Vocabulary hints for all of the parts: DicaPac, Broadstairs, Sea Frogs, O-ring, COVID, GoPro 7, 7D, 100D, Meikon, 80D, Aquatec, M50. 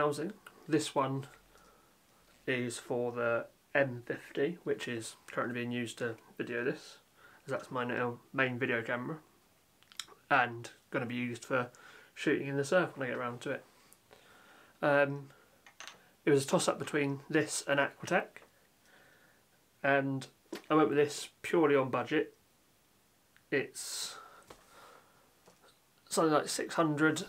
housing. This one is for the M50, which is currently being used to video this, as that's my now main video camera, and going to be used for shooting in the surf when I get around to it. It was a toss-up between this and Aquatec, and I went with this purely on budget. It's something like $600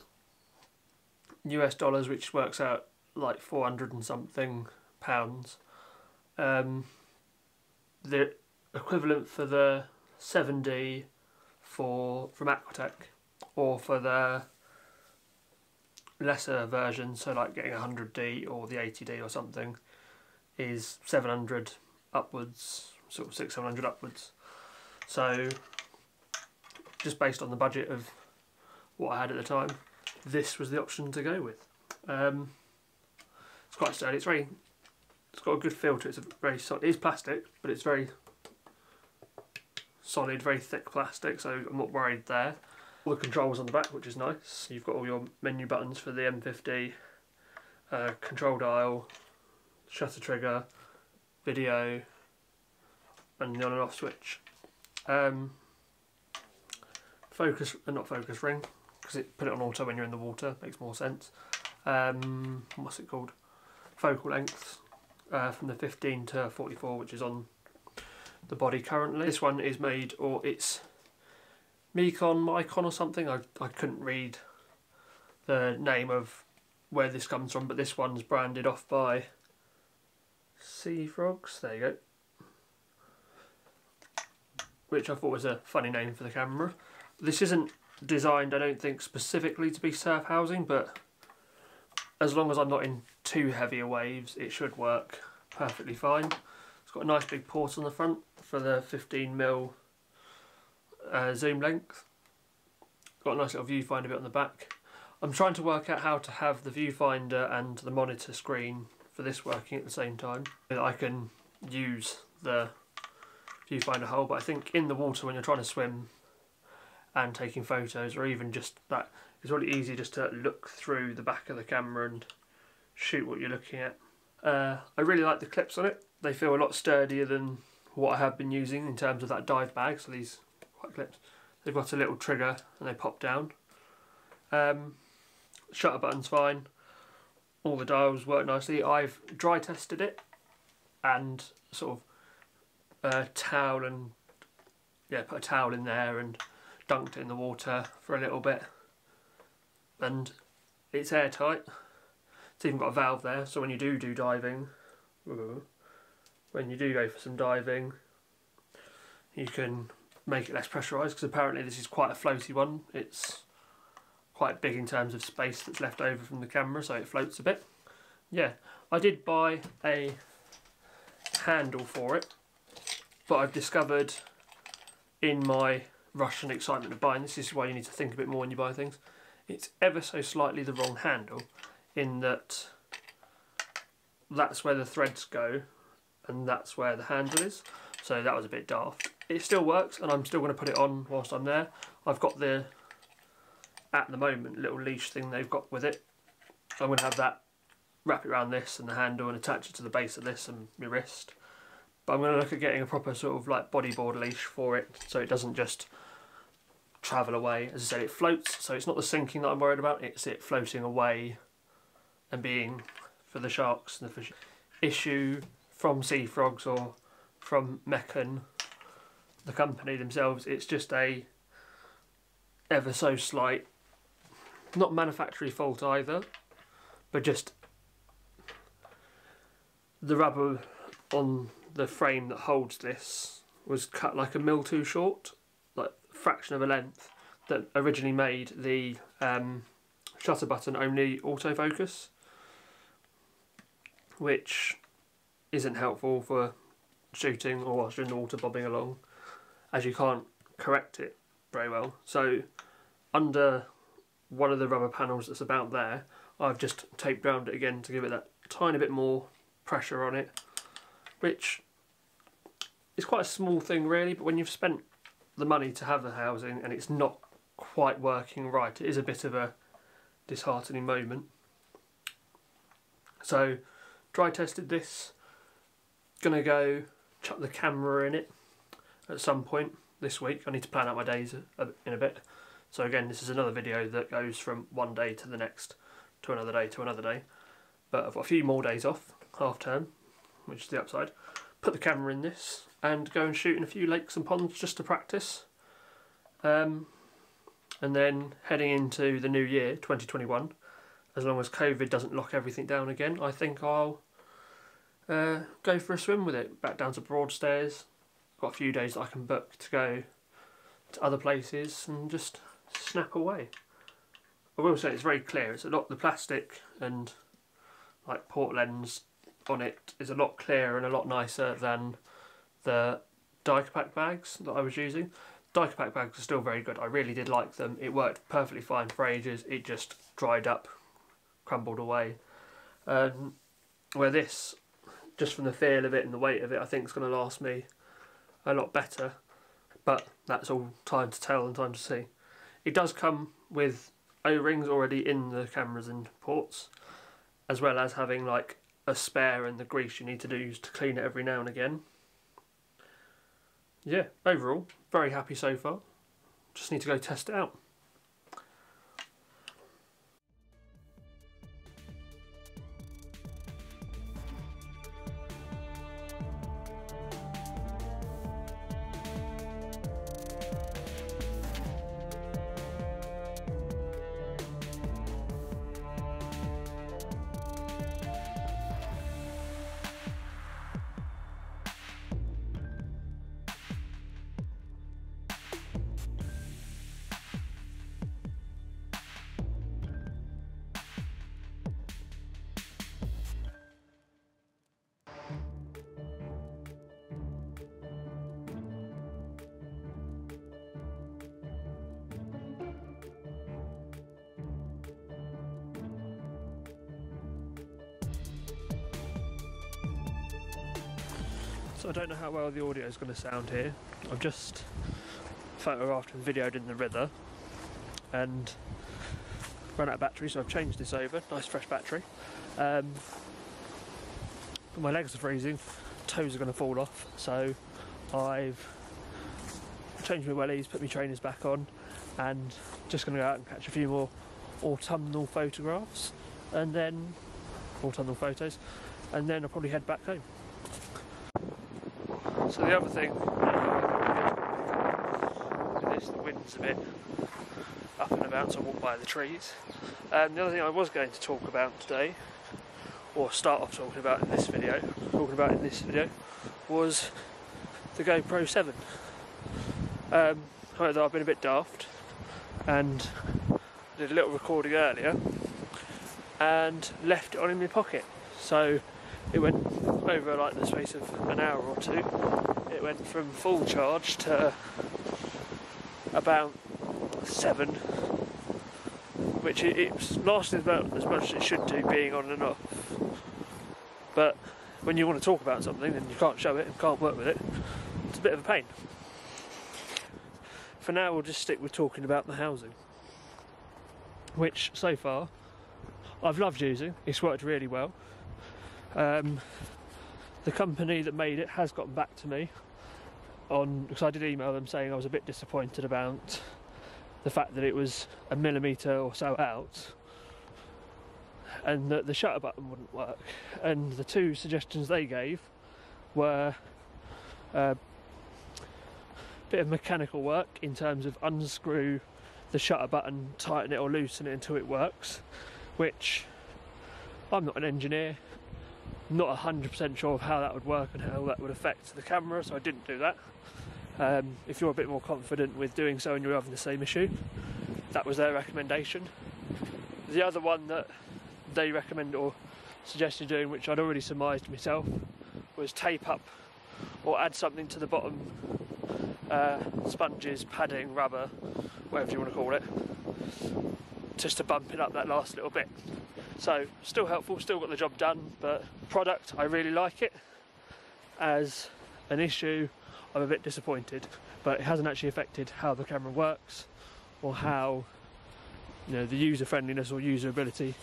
US, which works out like 400 and something pounds. The equivalent for the 7D from Aquatec, or for the lesser version, so like getting a 100D or the 80D or something, is 700 upwards, sort of 600-700 upwards. So just based on the budget of what I had at the time, this was the option to go with. It's quite sturdy. It's got a good feel to it. It's very solid. It is plastic, but it's very solid, very thick plastic, so I'm not worried there. All the controls on the back, which is nice. You've got all your menu buttons for the M50, control dial, shutter trigger, video, and the on and off switch. Focus, not focus ring, because it put it on auto when you're in the water, makes more sense. What's it called? Focal length, from the 15 to 44, which is on the body currently. This one is made, or it's Meikon or something. I couldn't read the name of where this comes from, but this one's branded off by Sea Frogs, there you go, which I thought was a funny name for the camera. This isn't designed, I don't think, specifically to be surf housing, but as long as I'm not in too heavier waves, it should work perfectly fine. It's got a nice big port on the front for the 15mm zoom length. Got a nice little viewfinder bit on the back. I'm trying to work out how to have the viewfinder and the monitor screen for this working at the same time, so that I can use the viewfinder hole. But I think in the water, when you're trying to swim and taking photos, or even just that, it's really easy just to look through the back of the camera and shoot what you're looking at. I really like the clips on it. They feel a lot sturdier than what I have been using in terms of that dive bag. So these quite clips, they've got a little trigger and they pop down. Shutter button's fine. All the dials work nicely. I've dry tested it and sort of towel and, yeah, put a towel in there and dunked it in the water for a little bit, and it's airtight. It's even got a valve there, so when you do diving, when you do go for some diving, you can make it less pressurised, because apparently this is quite a floaty one. It's quite big in terms of space that's left over from the camera, so it floats a bit. Yeah, I did buy a handle for it, but I've discovered in my rush and excitement of buying, this is why you need to think a bit more when you buy things, it's ever so slightly the wrong handle, in that that's where the threads go and that's where the handle is. So that was a bit daft. It still works, and I'm still going to put it on whilst I'm there. I've got the, at the moment, little leash thing they've got with it. I'm going to have that, wrap it around this and the handle and attach it to the base of this and my wrist. But I'm going to look at getting a proper sort of like bodyboard leash for it, so it doesn't just travel away. As I said, it floats, so it's not the sinking that I'm worried about, it's it floating away and being for the sharks and the fish. Issue from Sea Frogs or from Meikon, the company themselves, it's just a ever so slight, not manufacturing fault either, but just the rubber on the frame that holds this was cut like a mil too short, like a fraction of a length that originally made the shutter button only autofocus, which isn't helpful for shooting or whilst you're in the water bobbing along, as you can't correct it very well. So under one of the rubber panels that's about there, I've just taped round it again to give it that tiny bit more pressure on it, which is quite a small thing really, but when you've spent the money to have the housing and it's not quite working right, it is a bit of a disheartening moment. So dry tested this, gonna go chuck the camera in it at some point this week. I need to plan out my days in a bit. So again, this is another video that goes from one day to the next, to another day, to another day. But I've got a few more days off, half term, which is the upside. Put the camera in this and go and shoot in a few lakes and ponds just to practice. And then heading into the new year, 2021, as long as COVID doesn't lock everything down again, I think I'll go for a swim with it. Back down to Broadstairs. Got a few days that I can book to go to other places and just snap away. I will say it's very clear. It's a lot, the plastic and like Portland's on it is a lot clearer and a lot nicer than the DicaPac bags that I was using. DicaPac bags are still very good. I really did like them. It worked perfectly fine for ages. It just dried up, crumbled away. Where this, just from the feel of it and the weight of it, I think it's going to last me a lot better. But that's all time to tell and time to see. It does come with O-rings already in the cameras and ports, as well as having like a spare and the grease you need to use to clean it every now and again. Yeah, overall, very happy so far. Just need to go test it out. So I don't know how well the audio is going to sound here. I've just photographed and videoed in the river and ran out of battery, so I've changed this over. Nice fresh battery. But my legs are freezing, toes are going to fall off, so I've changed my wellies, put my trainers back on, and just going to go out and catch a few more autumnal photographs, and then autumnal photos, and then I'll probably head back home. So the other thing is the wind's a bit up and about, so I walk by the trees. And the other thing I was going to talk about today, or start off talking about in this video, was the GoPro 7. Although I've been a bit daft and did a little recording earlier and left it on in my pocket. So it went over like the space of an hour or two. It went from full charge to about 7, which it lasted about as much as it should do, being on and off. But when you want to talk about something and you can't show it and can't work with it, it's a bit of a pain. For now, we'll just stick with talking about the housing, which so far I've loved using. It's worked really well. The company that made it has gotten back to me on, because I did email them saying I was a bit disappointed about the fact that it was a millimetre or so out and that the shutter button wouldn't work. And the two suggestions they gave were a bit of mechanical work in terms of unscrew the shutter button, tighten it or loosen it until it works, which I'm not an engineer. Not 100% sure of how that would work and how that would affect the camera, so I didn't do that. If you're a bit more confident with doing so and you're having the same issue, that was their recommendation. The other one that they recommended or suggested doing, which I'd already surmised myself, was tape up or add something to the bottom, sponges, padding, rubber, whatever you want to call it, just to bump it up that last little bit. So still helpful, still got the job done, but product, I really like it. As an issue, I'm a bit disappointed, but it hasn't actually affected how the camera works or how, you know, the user friendliness or usability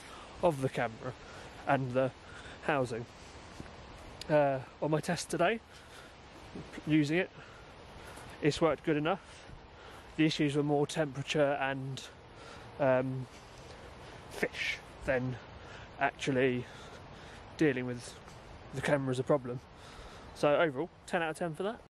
of the camera and the housing. On my test today, using it, it's worked good enough. The issues were more temperature and fish than actually dealing with the camera as a problem. So overall, 10 out of 10 for that.